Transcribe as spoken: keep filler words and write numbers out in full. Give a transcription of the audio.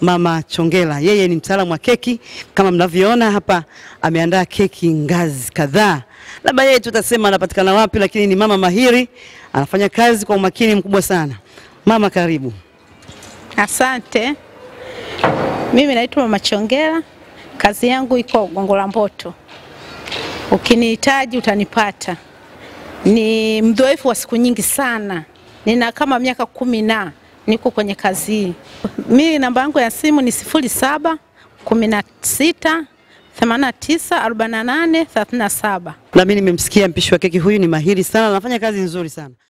Mama Chongela. Yeye ni mtaalamu wa keki. Kama mnavyoona hapa ameandaa keki ngazi kadhaa. Labda yeye tutasema anapatikana wapi, lakini ni mama mahiri, anafanya kazi kwa umakini mkubwa sana. Mama, karibu. Asante. Mimi naitwa Mama Chongela. Kazi yangu iko Gogoro Mboto. Ukinihitaji utanipata. Ni mdhoefu wa siku nyingi sana. Nina kama miaka kumi na niko kwenye kazi hii. Mimi namba yangu ya simu ni sifuri saba kumi na sita themanini na tisa arobaini na nane thelathini na saba. Na mimi nimemsikia mpishi wa keki huyu ni mahiri sana, anafanya kazi nzuri sana.